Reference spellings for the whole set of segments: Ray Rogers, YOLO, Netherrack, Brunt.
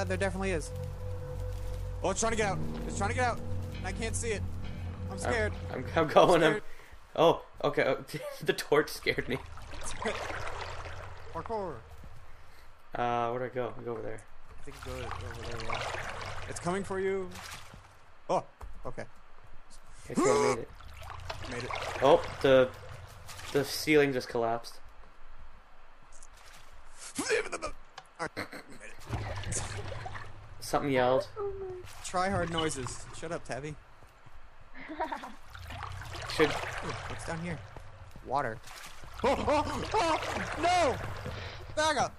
Yeah, there definitely is. Oh, it's trying to get out. It's trying to get out. And I can't see it. I'm scared. I'm going. I'm scared. Oh, okay. The torch scared me. Parkour. Where do I go? I go over there. I think go over there. Yeah. It's coming for you. Oh, okay. I made it. Made it. Oh, the ceiling just collapsed. Something yelled. Oh, try hard noises. Shut up, Tabby. Should. Ooh, what's down here? Water. Oh, oh, oh, no! Back up!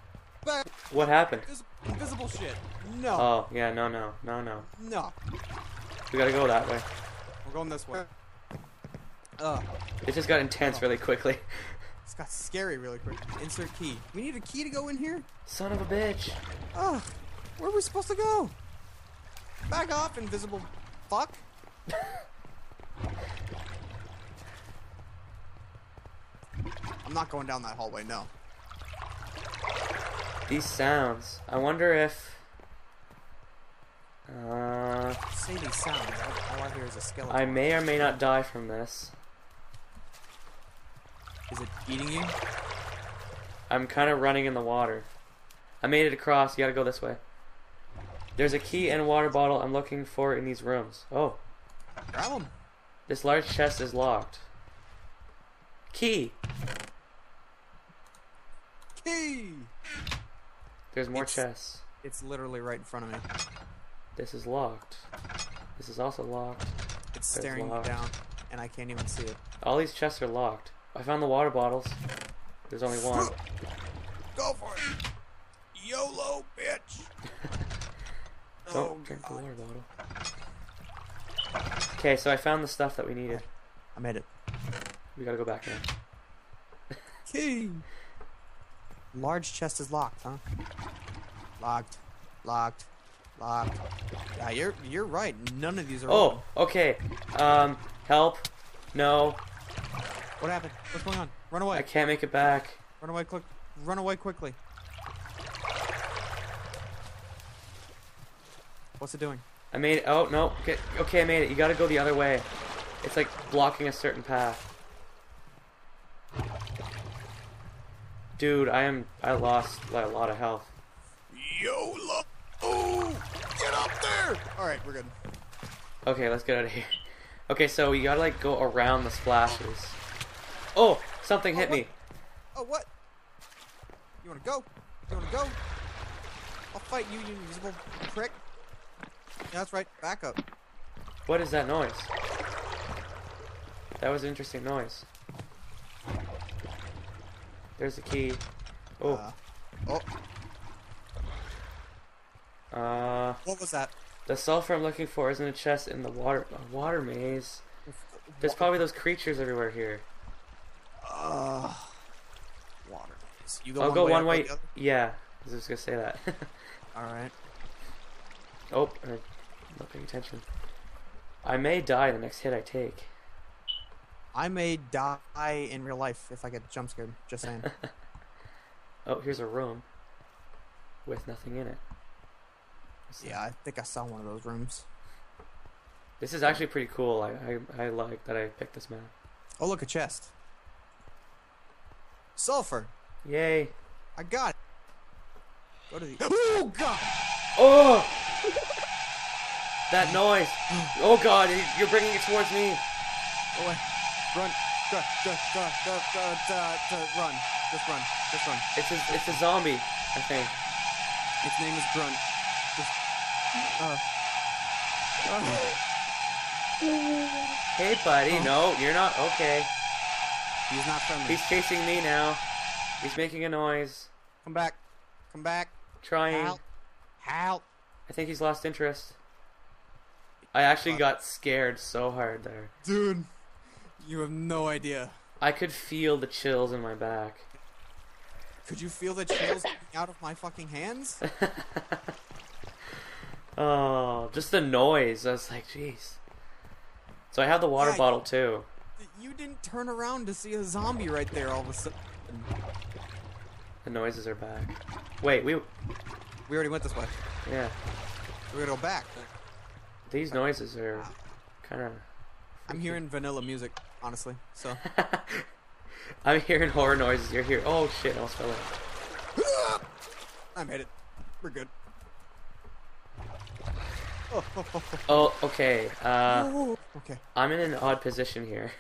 Back up! What happened? Invisible shit. No. Oh, yeah, no, no, no, no. No. We gotta go that way. We're going this way. It just got intense really quickly. It's got scary really quickly. Insert key. We need a key to go in here? Son of a bitch. Ugh. Where are we supposed to go? Back off, invisible fuck. I'm not going down that hallway, no. These sounds. I wonder if... Say these sounds. All I hear is a skeleton. I may or may not die from this. Is it eating you? I'm kind of running in the water. I made it across. You gotta go this way. There's a key and water bottle I'm looking for in these rooms. Oh. Grab them. This large chest is locked. Key. Key. There's more chests. It's literally right in front of me. This is locked. This is also locked. It's staring me down, and I can't even see it. All these chests are locked. I found the water bottles. There's only one. Go for it. YOLO, bitch. Don't drink the water bottle. Okay, so I found the stuff that we needed. I made it. We gotta go back now. Key. Large chest is locked, huh? Locked. Locked. Locked. Yeah, you're right. None of these are. Oh, open. Okay. Help. No. What happened? What's going on? Run away. I can't make it back. Run away quick. Run away quickly. What's it doing? I made it. Oh no. Okay, I made it. You gotta go the other way. It's like blocking a certain path. Dude, I lost like a lot of health. YOLO! Oh, get up there! All right, we're good. Okay, let's get out of here. Okay, so you gotta like go around the splashes. Oh, something hit me. Oh, what? You wanna go? You wanna go? I'll fight you, you invisible prick. Yeah, that's right. Back up. What is that noise? That was an interesting noise. There's the key. Oh. What was that? The sulfur I'm looking for is in a chest in the water. A water maze. There's probably those creatures everywhere here. Water maze. You go. I'll go one way. Yeah, I was just gonna say that. All right. Oh, I'm not paying attention. I may die the next hit I take. I may die in real life if I get jump scared, just saying. Oh, here's a room with nothing in it. Yeah, I think I saw one of those rooms. This is actually pretty cool. I like that I picked this map. Oh, look, a chest. Sulfur. Yay. I got it. Go to the... Oh, God. Oh. That noise. Oh, God. You're bringing it towards me. Go away. Run, run, just run, just run. It's a zombie, I think. Its name is Brunt. Just, Hey, buddy, no, you're not okay. He's not friendly. He's chasing me now. He's making a noise. Come back, come back. Trying. Help, help. I think he's lost interest. I actually got scared so hard there. Dude. You have no idea. I could feel the chills in my back. Could you feel the chills coming out of my fucking hands? Oh, just the noise. I was like, jeez. So I have the water bottle too. You didn't turn around to see a zombie right there all of a sudden. The noises are back. Wait, we already went this way. Yeah. We're gonna go back. These noises are kind of... I'm hearing vanilla music, honestly, so... I'm hearing horror noises. You're here. Oh, shit, I'll spell it. I made it. We're good. Oh, oh, oh, oh. Oh, okay. Okay. I'm in an odd position here.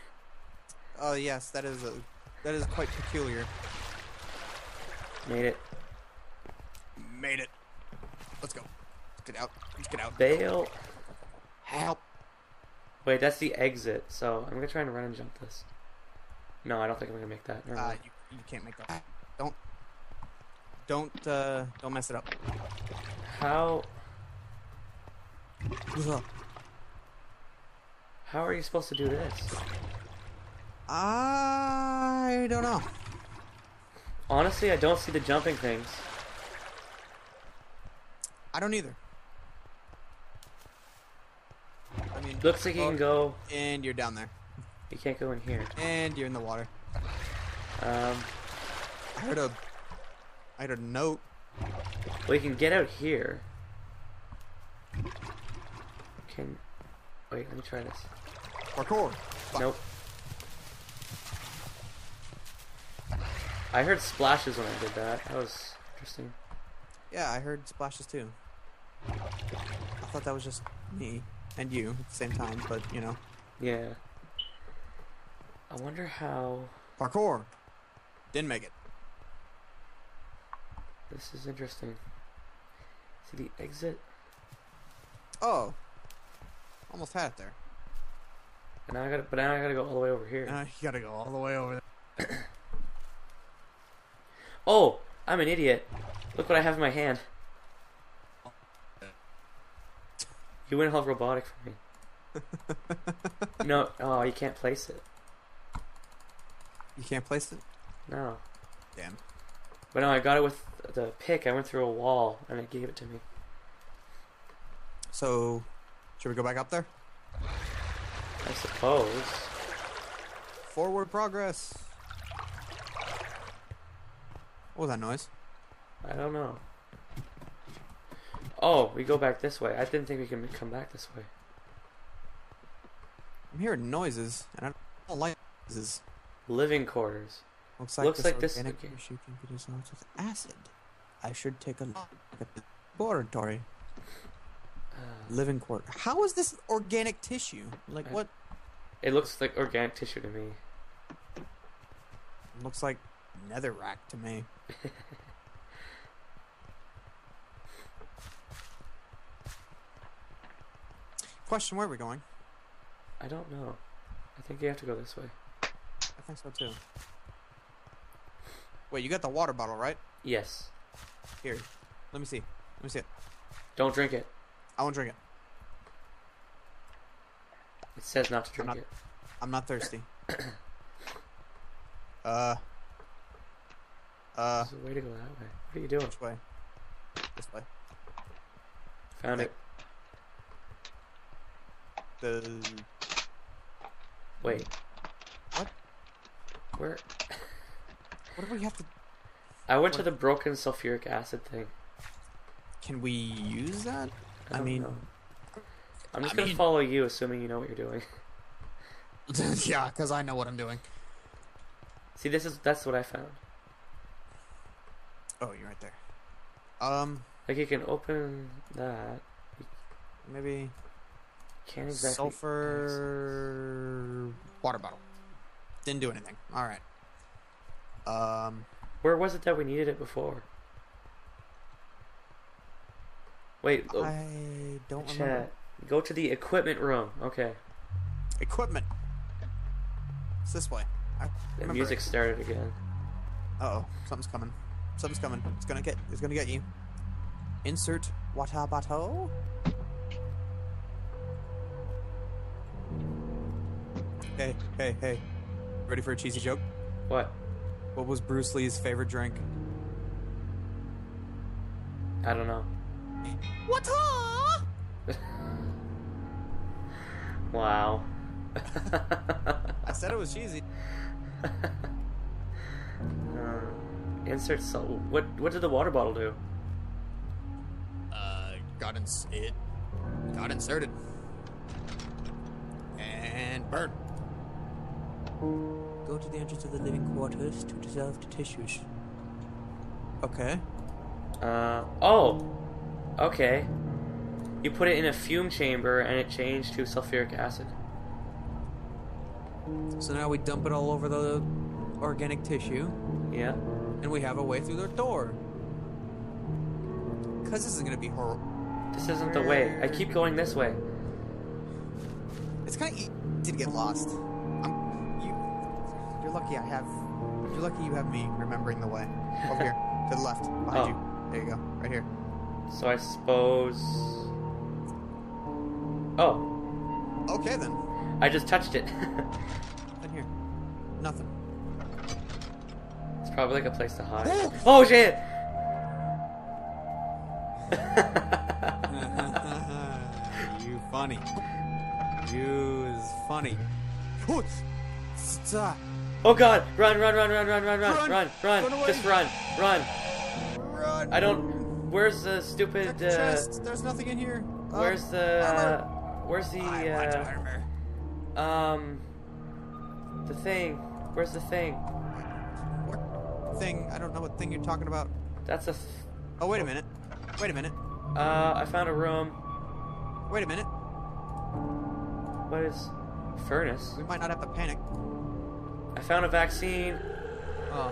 Oh, yes, that is quite peculiar. Made it. Made it. Let's go. Let's get out. Let's get out. Bail. Help. Wait, that's the exit, so I'm going to try and run and jump this. No, I don't think I'm going to make that. You can't make that. Don't mess it up. How... How are you supposed to do this? I don't know. Honestly, I don't see the jumping things. I don't either. I mean, looks like you can go... And you're down there. You can't go in here. And you're in the water. I heard a note. Well, you can get out here. Wait, let me try this. Parkour! Nope. I heard splashes when I did that. That was interesting. Yeah, I heard splashes too. I thought that was just me and you at the same time, but you know. Yeah. I wonder how... Parkour! Didn't make it. This is interesting. See the exit? Oh. Almost had it there. And now I gotta go all the way over here. You gotta go all the way over there. Oh, I'm an idiot. Look what I have in my hand. You went all robotic for me. No, oh, you can't place it. You can't place it? No. Damn. But no, I got it with the pick. I went through a wall and it gave it to me. So... Should we go back up there? I suppose. Forward progress. What was that noise? I don't know. Oh, we go back this way. I didn't think we can come back this way. I'm hearing noises, and I don't like noises. Living quarters. Looks like this. Organic tissue can be dissolved with acid. I should take a look at the laboratory. Living quarter. How is this organic tissue? Like what? It looks like organic tissue to me. It looks like netherrack to me. Question: where are we going? I don't know. I think you have to go this way. I think so too. Wait, you got the water bottle, right? Yes. Here, let me see. Let me see it. Don't drink it. I won't drink it. It says not to drink it. I'm not thirsty. There's a way to go that way. What are you doing? Which way? This way. Found it. Wait. What? Where? What do we have to... I went to the broken sulfuric acid thing. Can we use that? I mean, I'm just gonna follow you, assuming you know what you're doing. Yeah, because I know what I'm doing. See, that's what I found. Oh, you're right there. Like you can open that. Maybe. Can't exactly. Sulfur water bottle. Didn't do anything. All right. Where was it that we needed it before? Wait, look. I don't remember. Go to the equipment room. Okay. Equipment. It's this way. The music started again. Uh oh, something's coming. Something's coming. It's gonna get you. Insert water bottle. Hey, hey, hey. Ready for a cheesy joke? What? What was Bruce Lee's favorite drink? I don't know. What? Wow. I said it was cheesy. Insert salt. What did the water bottle do? It got inserted. And burn. Go to the entrance of the living quarters to dissolve the tissues. Okay. Okay. You put it in a fume chamber and it changed to sulfuric acid. So now we dump it all over the organic tissue. Yeah. And we have a way through the door. Because this is going to be horrible. This isn't the way. I keep going this way. It's kind of... did get lost. You're lucky I have... You're lucky you have me remembering the way. Over here. To the left. Behind you. There you go. Right here. So I suppose... Oh. Okay then. I just touched it. In here. Nothing. It's probably like a place to hide. Oh shit! You funny. You is funny. Stop. Oh god! Run! Just run! I don't... Where's the stupid... chest. There's nothing in here. Where's the... Armor. Where's the... armor. The thing. Where's the thing? What thing? I don't know what thing you're talking about. That's a... Oh, wait a minute. I found a room. Wait a minute. What is... Furnace? We might not have to panic. I found a vaccine. Oh.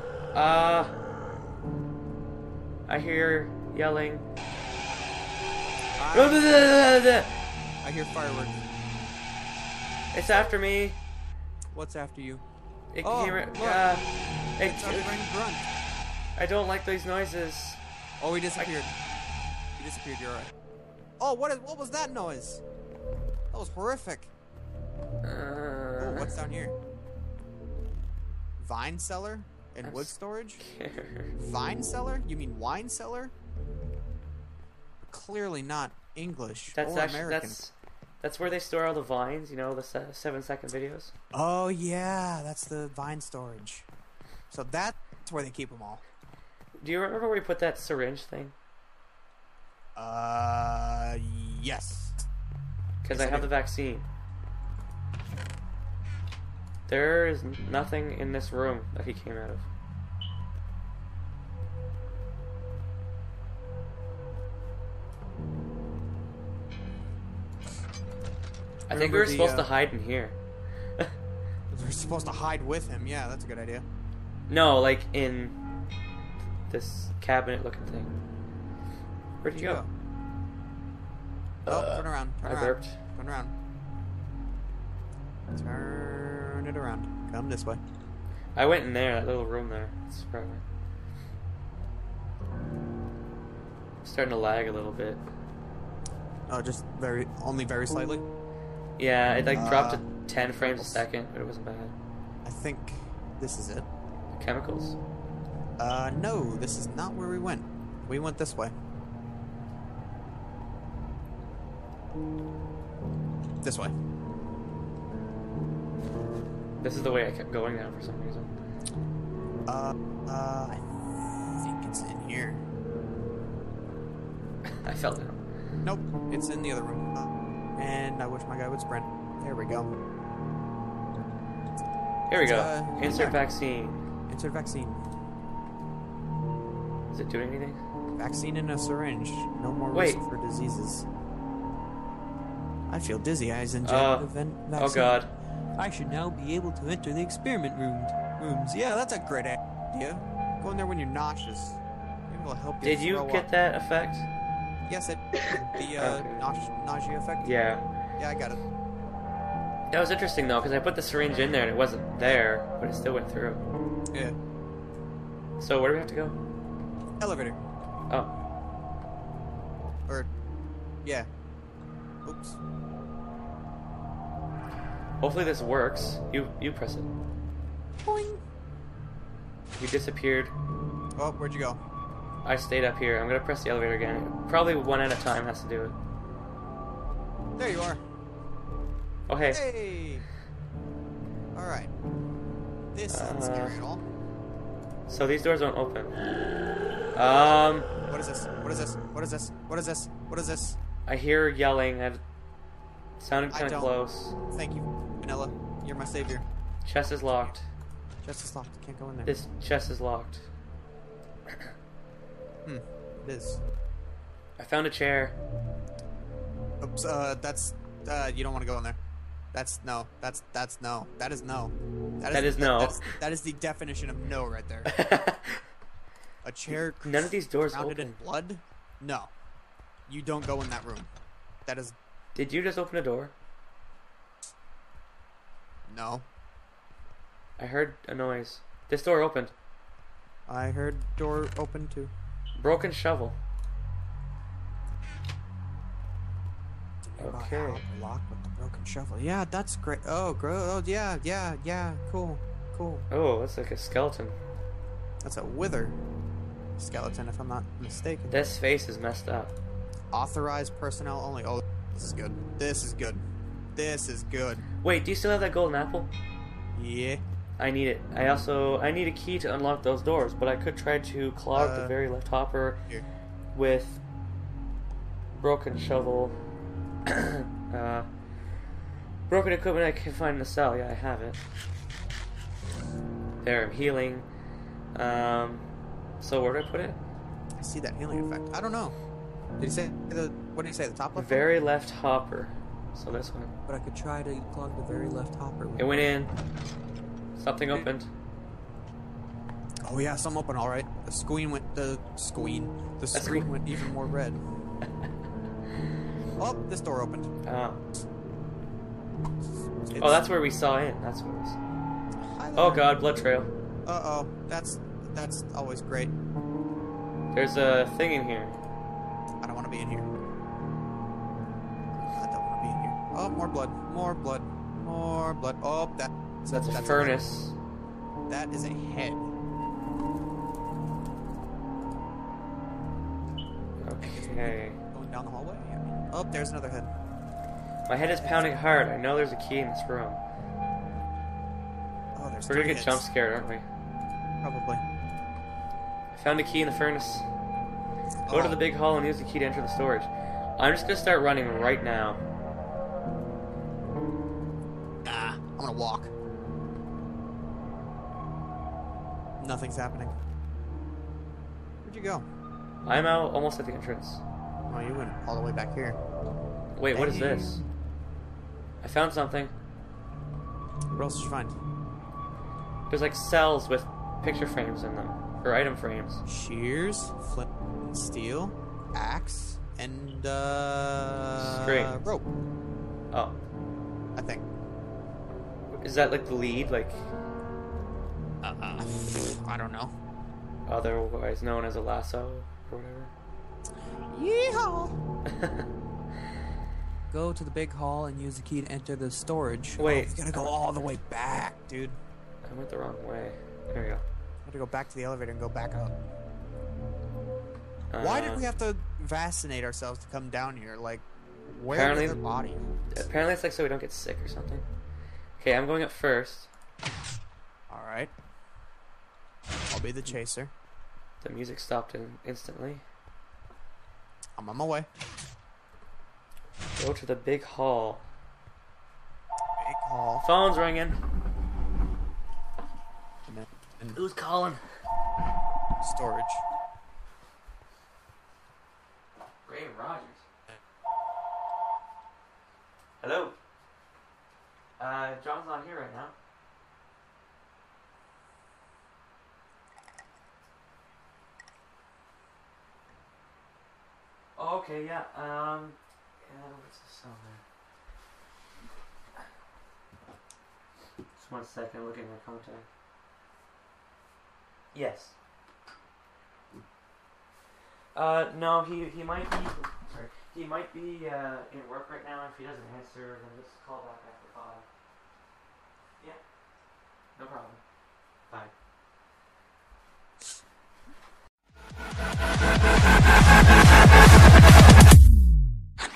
I hear yelling. I hear fireworks. It's after me. What's after you? It's our friend Brunt. I don't like these noises. Oh, he disappeared. He disappeared. You're right. Oh, what was that noise? That was horrific. Oh, what's down here? Vine cellar and wood storage? Vine cellar? You mean wine cellar? Clearly not English. That's or actually, American. That's where they store all the vines, you know, the 7-second videos. Oh yeah, that's the vine storage. So that's where they keep them all. Do you remember where we put that syringe thing? Yes. Because I have the vaccine. There is nothing in this room that he came out of. I think we were supposed to hide in here. We were supposed to hide with him. Yeah, that's a good idea. No, like in this cabinet-looking thing. Where'd you go? Oh, turn around. I burped. Turn around. Turn it around. Come this way. I went in there, that little room there. It's probably... starting to lag a little bit. Oh, just only very slightly? Yeah, it like dropped to 10 frames a second, but it wasn't bad. I think this is it. The chemicals? No, this is not where we went. We went this way. This way. This is the way I kept going now for some reason. I think it's in here. I felt it. Nope, it's in the other room. And I wish my guy would sprint. There we go. Here we go. Insert vaccine. Insert vaccine. Is it doing anything? Vaccine in a syringe. No more risk for diseases. I feel dizzy. I was injected the vaccine. Oh god. I should now be able to enter the experiment rooms. Yeah, that's a great idea. Go in there when you're nauseous. Maybe it'll help you. Did you get that effect? Yes, it the nausea effect. Yeah. Yeah, I got it. That was interesting though, because I put the syringe in there and it wasn't there, but it still went through. Yeah. So where do we have to go? Elevator. Oh. Or, yeah. Oops. Hopefully this works. You press it. Boing. You disappeared. Oh, where'd you go? I stayed up here. I'm gonna press the elevator again. Probably one at a time has to do it. There you are. Oh hey. Hey. All right. This isn't scary at all. So these doors don't open. What is this? What is this? What is this? What is this? What is this? I hear yelling. It sounded kind of close. Thank you, Vanilla. You're my savior. Chest is locked. Chest is locked. Can't go in there. This chest is locked. It is. I found a chair. Oops, that's... you don't want to go in there. That's no. That's no. That is no. That is no. That is the definition of no right there. A chair... None of these doors open. In blood? No. You don't go in that room. That is... Did you just open a door? No. I heard a noise. This door opened. I heard door open too. Broken shovel. Okay. Lock with the broken shovel. Yeah, that's great. Oh, gross. Oh, yeah. Cool. Oh, that's like a skeleton. That's a wither skeleton, if I'm not mistaken. This face is messed up. Authorized personnel only. Oh, this is good. This is good. Wait, do you still have that golden apple? Yeah. I need it. I need a key to unlock those doors, but I could try to clog the very left hopper here with broken shovel. Broken equipment I can find in the cell. Yeah, I have it. There, I'm healing. So where do I put it? I see that healing effect. I don't know. What did you say? The top left? Very left hopper. So this one. But I could try to clog the very left hopper. It went in. Something opened. Oh yeah, something opened. All right. The screen went even more red. Oh, this door opened. Oh. Oh, that's where we saw in. That's where we saw. Oh god, blood trail. Uh-oh. That's always great. There's a thing in here. I don't want to be in here. Oh, more blood. Oh, that's a furnace. That is a head. Okay. Going down the hallway? Oh, there's another head. My head is pounding hard. I know there's a key in this room. Oh, there's. We're gonna get jump scared, aren't we? Probably. I found a key in the furnace. Go to the big hall and use the key to enter the storage. I'm just gonna start running right now. Nah, I'm gonna walk. Nothing's happening. Where'd you go? I'm out almost at the entrance. Oh, you went all the way back here. Wait, what is this? I found something. What else did you find? There's like cells with picture frames in them. Or item frames. Shears, flint and steel, axe, and string. Rope. Oh. I think. Is that like the lead? Like... I don't know. Otherwise known as a lasso or whatever. Yeehaw! Go to the big hall and use the key to enter the storage. Wait. You gotta go all the way back, dude. I went the wrong way. There we go. I have to go back to the elevator and go back up. Why did we have to vaccinate ourselves to come down here? Like, where is their body? Apparently it's like so we don't get sick or something. Okay, I'm going up first. Alright. I'll be the chaser. The music stopped instantly. I'm on my way. Go to the big hall. Big hall. Phone's ringing. And who's calling? Storage. Ray Rogers. Hello. John's not here right now. Oh, okay, yeah, what's this on there? Just one second, look at my contact. Yes. No, he might be, sorry, he might be, in work right now. If he doesn't answer, then just call back after 5. Yeah. No problem.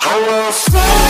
Bye. Oh,